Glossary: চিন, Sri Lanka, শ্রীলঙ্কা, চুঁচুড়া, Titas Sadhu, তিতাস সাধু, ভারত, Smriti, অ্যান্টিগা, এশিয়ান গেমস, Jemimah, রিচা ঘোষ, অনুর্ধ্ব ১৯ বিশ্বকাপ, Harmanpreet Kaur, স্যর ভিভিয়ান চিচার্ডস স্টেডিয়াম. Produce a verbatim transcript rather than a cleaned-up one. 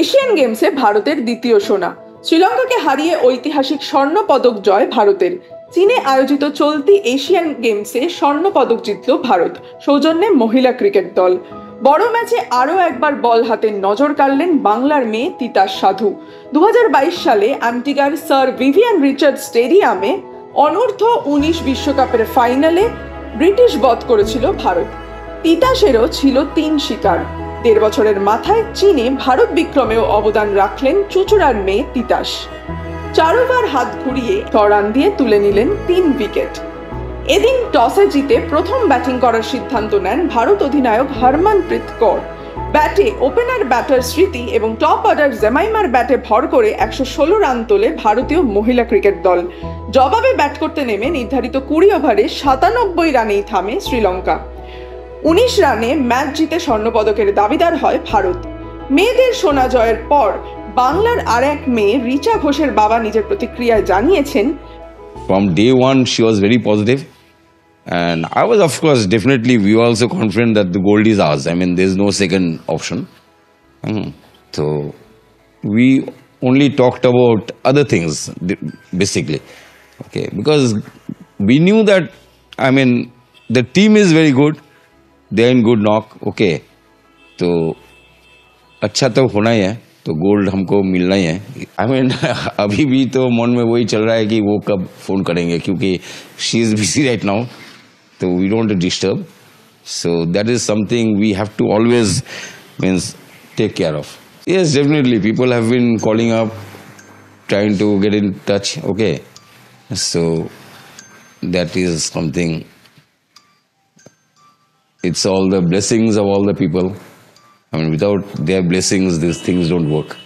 Asian গেমসে ভারতের দ্বিতীয় সোনা, শ্রীলঙ্কাকে হারিয়ে ঐতিহাসিক স্বর্ণ পদক জয় ভারতের। চীনে আয়োজিত চলতি এশিয়ান গেমসে স্বর্ণ পদক জিতল ভারত সৌজন্যে মহিলা ক্রিকেট দল। বড় ম্যাচে আরও একবার বল হাতে নজর কাড়লেন বাংলার মেয়ে তিতাস সাধু। দু হাজার বাইশ সালে অ্যান্টিগার স্যার ভিভিয়ান রিচার্ডস স্টেডিয়ামে অনূর্ধ্ব উনিশ বিশ্বকাপের ফাইনালে ব্রিটিশ বধ করেছিল ভারত। তিতাসেরও ছিল তিন শিকার। দেড় বছরের মাথায় চীনে ভারত বিক্রমেও অবদান রাখলেন চুচুড়ার মেয়ে তিতাস। চার ওভার হাত ঘুরিয়ে ছয় রান দিয়ে তুলে নিলেন তিন উইকেট। এদিন টসে জিতে প্রথম ব্যাটিং করার সিদ্ধান্ত নেন ভারত অধিনায়ক হরমনপ্রীত কৌর। ব্যাটে ওপেনার ব্যাটার স্মৃতি এবং টপ অর্ডার জেমাইমার ব্যাটে ভর করে একশো ষোলো রান তোলে ভারতীয় মহিলা ক্রিকেট দল। জবাবে ব্যাট করতে নেমে নির্ধারিত কুড়ি ওভারে সাতানব্বই রানেই থামে শ্রীলঙ্কা। উনিশ রানে ম্যাচ জিতে স্বর্ণপদকের দাবিদার হয় ভারত। মেয়েদের সোনা জয়ের পর বাংলার আর এক মেয়ে রিচা ঘোষের বাবা নিজের প্রতিক্রিয়ায় জানিয়েছেন, From day one she was very positive and I was of course definitely we were also confident that the gold is ours. I mean there is no second option. Mm-hmm. So we only talked about other things basically. Okay, because we knew that I mean the team is very good. They're in good knock, okay. So, अच्छा तो होना ही है, तो gold हमको मिलना ही है। I mean, अभी भी तो मन में वही चल रहा है कि वो कब फोन करेंगे, क्योंकि she is busy right now, so we don't want to disturb. So that is something we have to always means take care of. Yes, definitely, people have been calling up, trying to get in touch, okay. So that is something. It's all the blessings of all the people. I mean, without their blessings, these things don't work.